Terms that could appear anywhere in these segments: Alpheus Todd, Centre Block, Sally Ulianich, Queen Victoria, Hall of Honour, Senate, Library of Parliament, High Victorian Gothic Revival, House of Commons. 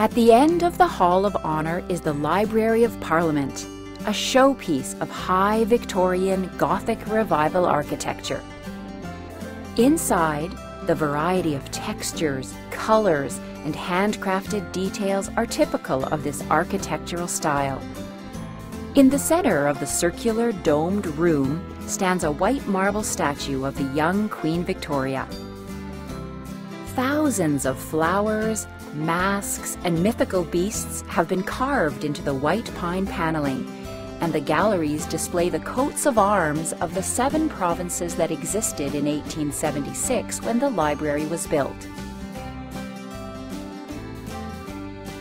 At the end of the Hall of Honour is the Library of Parliament, a showpiece of High Victorian Gothic Revival architecture. Inside, the variety of textures, colours, and handcrafted details are typical of this architectural style. In the centre of the circular domed room stands a white marble statue of the young Queen Victoria. Thousands of flowers, masks, and mythical beasts have been carved into the white pine panelling, and the galleries display the coats of arms of the 7 provinces that existed in 1876 when the library was built.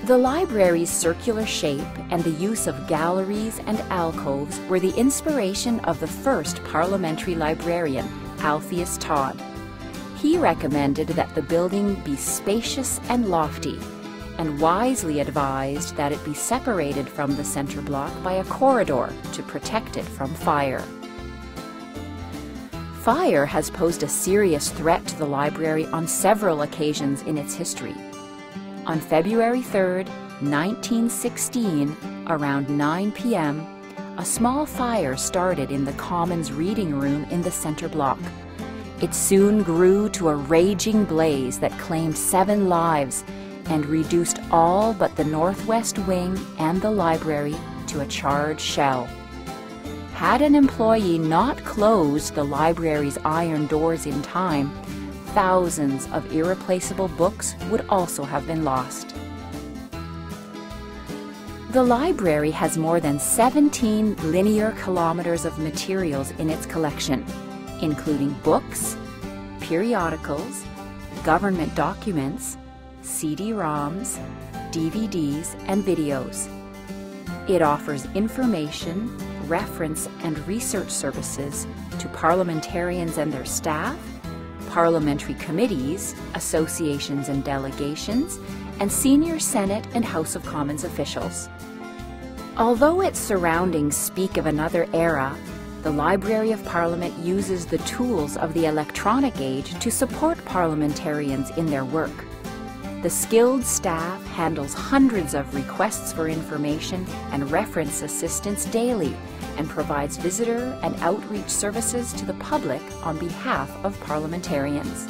The library's circular shape and the use of galleries and alcoves were the inspiration of the first parliamentary librarian, Alpheus Todd. He recommended that the building be spacious and lofty, and wisely advised that it be separated from the centre block by a corridor to protect it from fire. Fire has posed a serious threat to the library on several occasions in its history. On February 3, 1916, around 9 p.m., a small fire started in the Commons reading room in the centre block. It soon grew to a raging blaze that claimed 7 lives and reduced all but the northwest wing and the library to a charred shell. Had an employee not closed the library's iron doors in time, thousands of irreplaceable books would also have been lost. The library has more than 17 linear kilometers of materials in its collection, including books, periodicals, government documents, CD-ROMs, DVDs, and videos. It offers information, reference, and research services to parliamentarians and their staff, parliamentary committees, associations and delegations, and senior Senate and House of Commons officials. Although its surroundings speak of another era, the Library of Parliament uses the tools of the electronic age to support parliamentarians in their work. The skilled staff handles hundreds of requests for information and reference assistance daily, and provides visitor and outreach services to the public on behalf of parliamentarians.